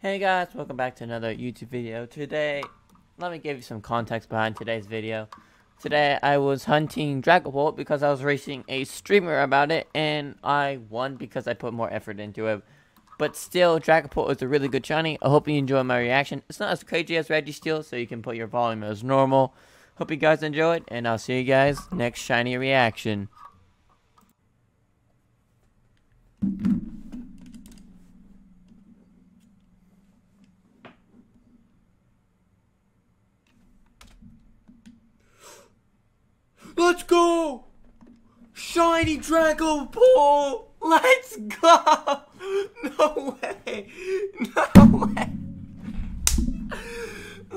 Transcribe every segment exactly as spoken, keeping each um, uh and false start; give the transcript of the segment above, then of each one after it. Hey guys, welcome back to another YouTube video. Today, let me give you some context behind today's video. Today, I was hunting Dragapult because I was racing a streamer about it, and I won because I put more effort into it. But still, Dragapult is a really good shiny. I hope you enjoy my reaction. It's not as crazy as Registeel, so you can put your volume as normal. Hope you guys enjoy it, and I'll see you guys next shiny reaction. Let's go! Shiny Dragapult! Let's go! No way! No way!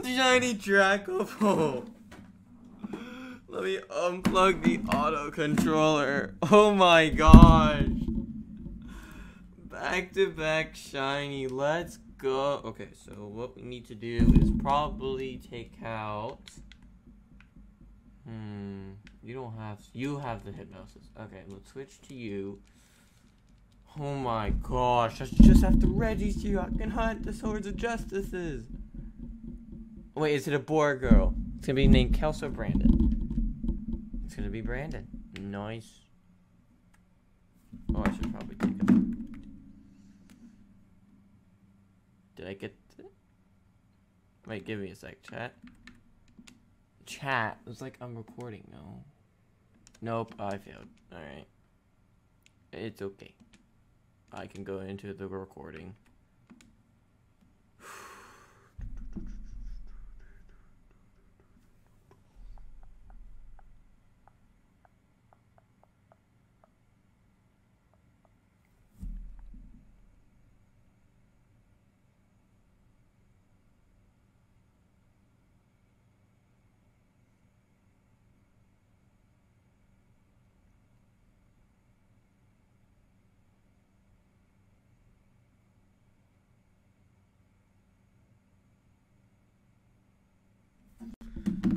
Shiny Dragapult! Let me unplug the auto controller. Oh my gosh! Back to back shiny. Let's go. Okay, so what we need to do is probably take out. Hmm. You don't have. You have the hypnosis. Okay, let's switch to you. Oh my gosh! I just have to register you. I can hunt the Swords of Justices. Wait, is it a boy or girl? It's gonna be named Kelso Brandon. It's gonna be Brandon. Nice. Oh, I should probably take him. Did I get? Th Wait, give me a sec, chat. Chat. It was like I'm recording. No. Nope. I failed. All right. It's okay. I can go into the recording.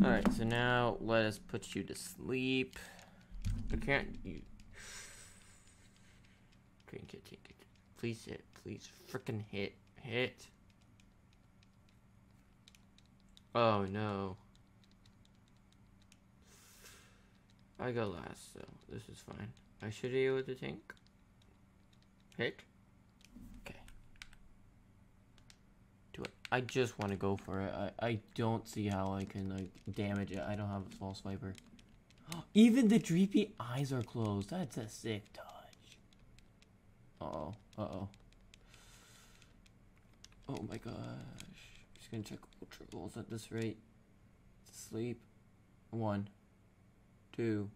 Alright, so now let us put you to sleep. I can't you. Please hit. Please frickin' hit. Hit. Oh no. I go last, so this is fine. I should be able to think. Hit. Okay. Do it. I just want to go for it. I, I don't see how I can like damage it. I don't have a false viper. Even the Dreepy eyes are closed. That's a sick touch. Uh-oh. Uh-oh. Oh my gosh. I'm just gonna check ultra goals at this rate. Sleep. One. Two.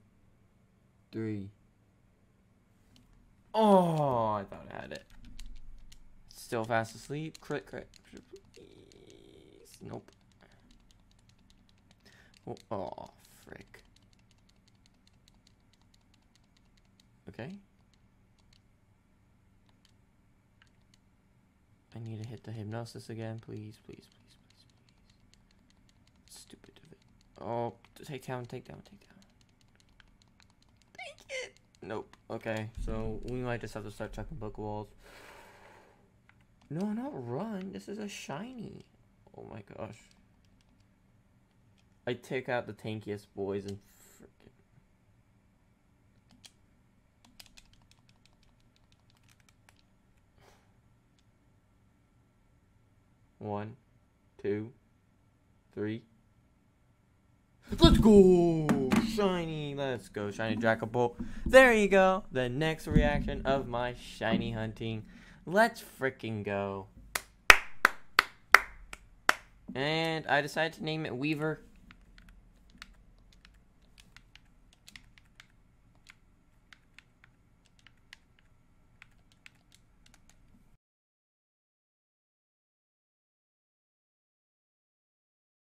Three. Oh, I thought I had it. Still fast asleep. Crit, crit. Nope. Oh, oh, frick. Okay. I need to hit the hypnosis again, please, please, please, please, please. Stupid of it. Oh, take down, take down, take down. Take it! Nope. Okay, so we might just have to start chucking book walls. No, not run. This is a shiny. Oh my gosh. I take out the tankiest boys and freaking. One, two, three. Let's go! Shiny! Let's go, shiny Dragapult. There you go. The next reaction of my shiny hunting. Let's freaking go. And I decided to name it Weaver.